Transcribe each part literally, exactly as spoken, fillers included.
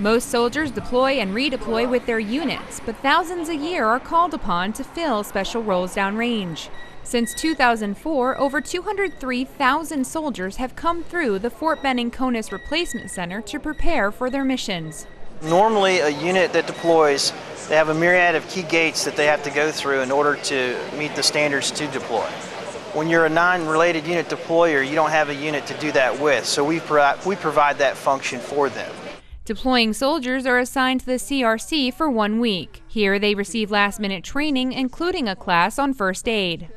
Most soldiers deploy and redeploy with their units, but thousands a year are called upon to fill special roles downrange. Since two thousand four, over two hundred three thousand soldiers have come through the Fort Benning Conus Replacement Center to prepare for their missions. Normally, a unit that deploys, they have a myriad of key gates that they have to go through in order to meet the standards to deploy. When you're a non-related unit deployer, you don't have a unit to do that with, so we, pro we provide that function for them. Deploying soldiers are assigned to the C R C for one week. Here they receive last-minute training, including a class on first aid.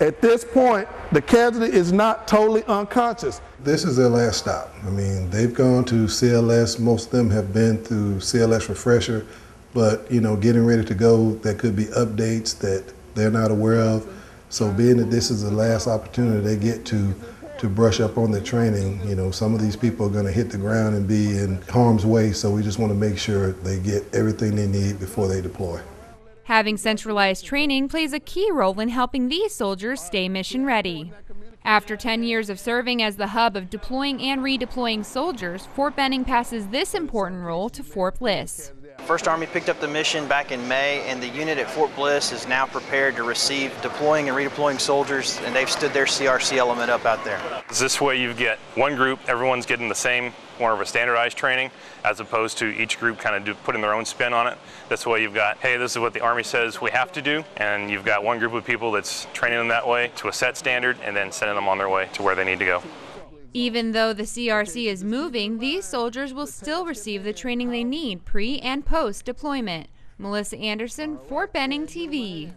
At this point, the casualty is not totally unconscious. This is their last stop. I mean, they've gone to C L S. Most of them have been through C L S refresher, but you know, getting ready to go, there could be updates that they're not aware of. So being that this is the last opportunity they get to to brush up on the training, you know, some of these people are going to hit the ground and be in harm's way, so we just want to make sure they get everything they need before they deploy. Having centralized training plays a key role in helping these soldiers stay mission ready. After ten years of serving as the hub of deploying and redeploying soldiers, Fort Benning passes this important role to Fort Bliss. First Army picked up the mission back in May, and the unit at Fort Bliss is now prepared to receive deploying and redeploying soldiers, and they've stood their C R C element up out there. This way you get one group, everyone's getting the same, more of a standardized training, as opposed to each group kind of do, putting their own spin on it. This way you've got, hey, this is what the Army says we have to do, and you've got one group of people that's training them that way to a set standard and then sending them on their way to where they need to go. Even though the C R C is moving, these soldiers will still receive the training they need pre- and post-deployment. Melissa Anderson, Fort Benning T V.